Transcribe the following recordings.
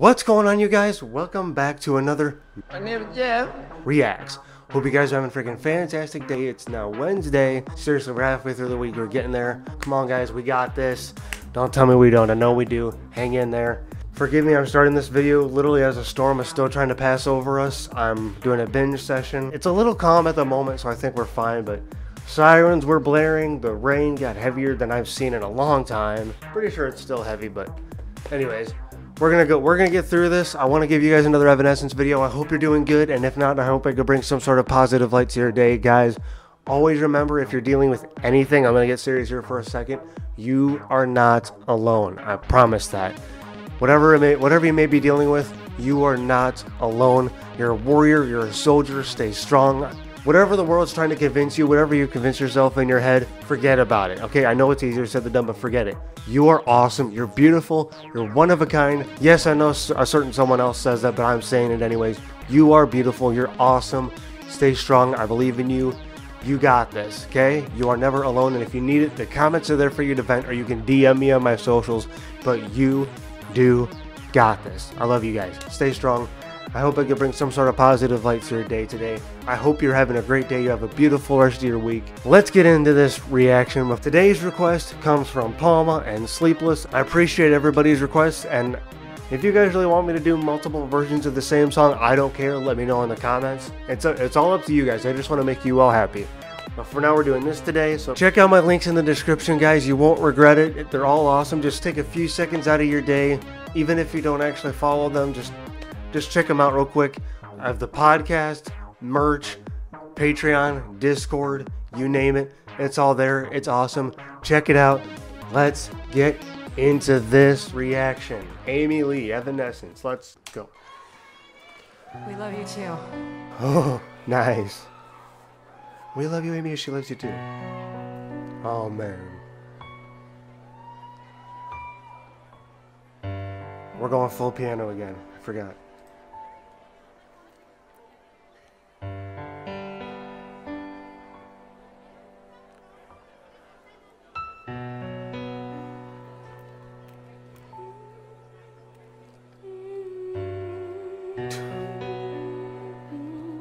What's going on, you guys? Welcome back to another Reacts. Hope you guys are having a freaking fantastic day. It's now Wednesday. Seriously, we're halfway through the week. We're getting there. Come on, guys. We got this. Don't tell me we don't. I know we do. Hang in there. Forgive me, I'm starting this video literally as a storm is still trying to pass over us. I'm doing a binge session. It's a little calm at the moment, so I think we're fine, but sirens were blaring. The rain got heavier than I've seen in a long time. Pretty sure it's still heavy, but anyways. We're gonna get through this. I want to give you guys another Evanescence video. I hope you're doing good, and if not, I hope I could bring some sort of positive light to your day, guys. Always remember, if you're dealing with anything, I'm gonna get serious here for a second. You are not alone. I promise that. Whatever you may be dealing with, you are not alone. You're a warrior. You're a soldier. Stay strong. Whatever the world's trying to convince you, whatever you convince yourself in your head, forget about it. Okay, I know it's easier said than done, but forget it. You are awesome. You're beautiful. You're one of a kind. Yes, I know a certain someone else says that, but I'm saying it anyways. You are beautiful. You're awesome. Stay strong. I believe in you. You got this, okay? You are never alone, and if you need it, the comments are there for you to vent, or you can DM me on my socials, but you do got this. I love you guys. Stay strong. I hope I could bring some sort of positive light to your day today. I hope you're having a great day. You have a beautiful rest of your week. Let's get into this reaction. Today's request comes from Palma and Sleepless. I appreciate everybody's requests, and if you guys really want me to do multiple versions of the same song, I don't care. Let me know in the comments. It's all up to you guys. I just want to make you all happy. But for now, we're doing this today, so check out my links in the description, guys. You won't regret it. They're all awesome. Just take a few seconds out of your day. Even if you don't actually follow them, just check them out real quick. I have the podcast, merch, Patreon, Discord, you name it. It's all there. It's awesome. Check it out. Let's get into this reaction. Amy Lee, Evanescence. Let's go. We love you too. Oh, nice. We love you, Amy, and she loves you too. Oh, man. We're going full piano again. I forgot.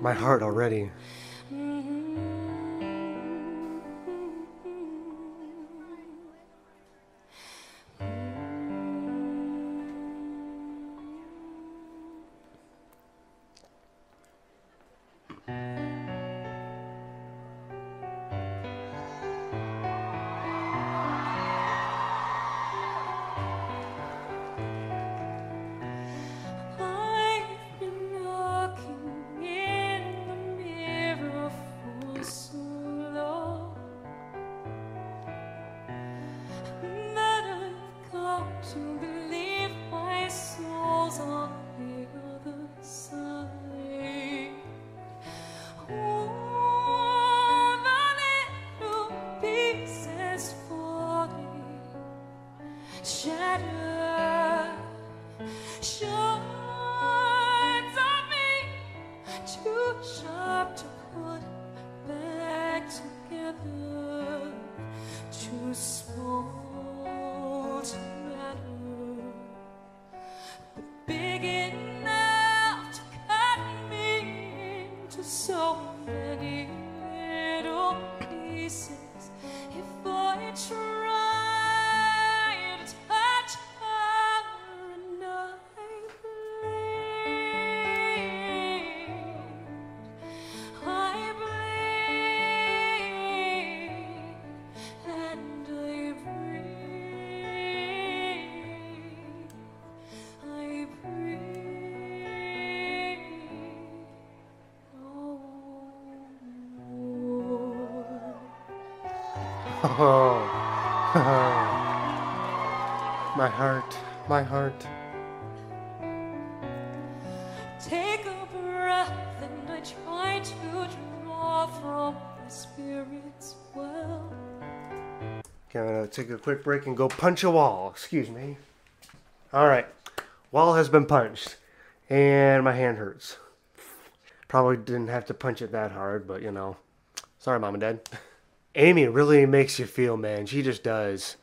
My heart already. Oh, my heart, my heart. Take a breath, and I try to draw from my spirit's well. Okay, I'm gonna take a quick break and go punch a wall. Excuse me. All right, wall has been punched, and my hand hurts. Probably didn't have to punch it that hard, but you know, sorry, Mom and Dad. Amy really makes you feel, man. She just does.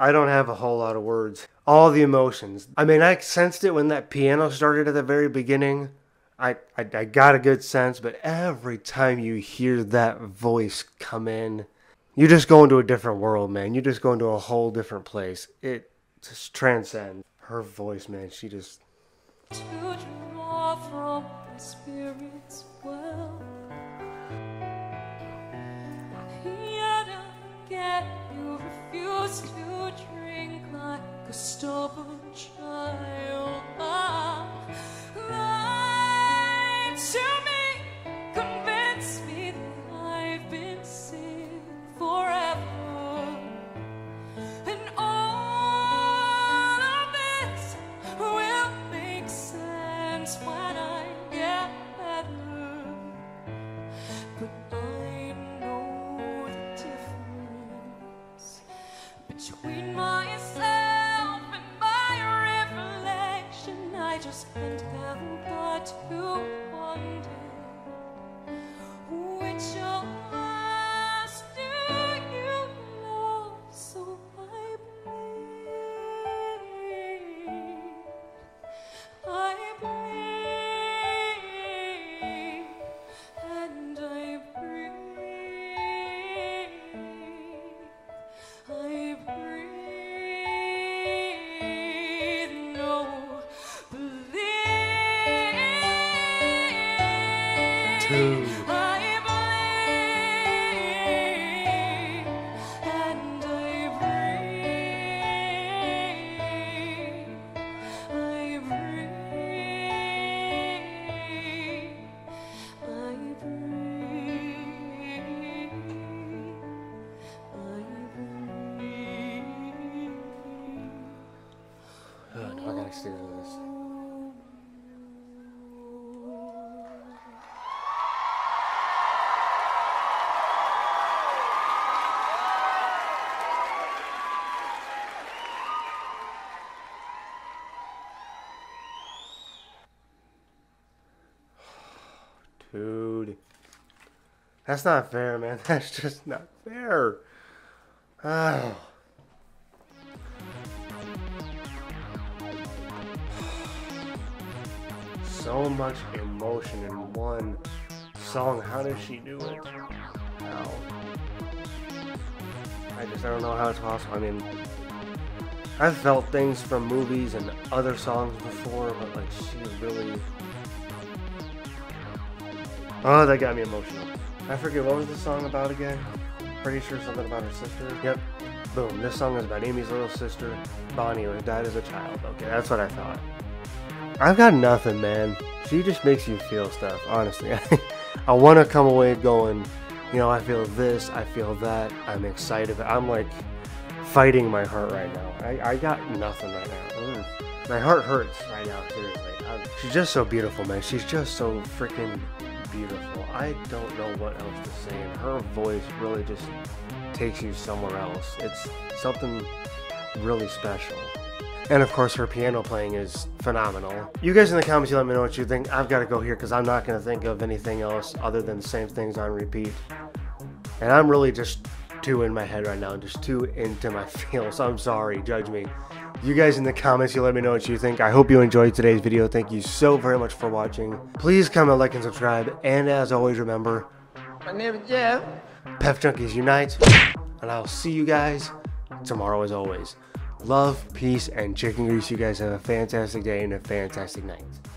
I don't have a whole lot of words. all the emotions. I mean, I sensed it when that piano started at the very beginning. I got a good sense, but every time you hear that voice come in, you just go into a different world, man. You just go into a whole different place. It just transcends. Her voice, man, she just... To draw from the Spirit's well, yet again you refuse to drink like a stubborn child. Lie to me, convince me that I've been sick forever, and all of this will make sense when I get better. But I know the difference between myself and my reflection. I just can't help but to wonder. Dude, that's not fair, man. That's just not fair. Oh. So much emotion in one song. How does she do it? How? I don't know how it's possible. I mean, I've felt things from movies and other songs before, but like she really... Oh, that got me emotional. I forget, what was the song about again? Pretty sure something about her sister. Yep. Boom. This song is about Amy's little sister, Bonnie, who died as a child. Okay, that's what I thought. I've got nothing, man. She just makes you feel stuff, honestly. I want to come away going, you know, I feel this, I feel that, I'm excited. I'm, like, fighting my heart right now. I got nothing right now. Ugh. My heart hurts right now, seriously. She's just so beautiful, man. She's just so freaking... beautiful. I don't know what else to say, and her voice really just takes you somewhere else. It's something really special. And of course her piano playing is phenomenal. You guys in the comments, you let me know what you think. I've got to go here because I'm not going to think of anything else other than the same things on repeat. And I'm really just too in my head right now, just too into my feels. I'm sorry, judge me. You guys in the comments, you let me know what you think. I hope you enjoyed today's video. Thank you so very much for watching. Please comment, like, and subscribe. And as always, remember, my name is Jeff. Pep Junkies Unite. And I'll see you guys tomorrow as always. Love, peace, and chicken grease. You guys have a fantastic day and a fantastic night.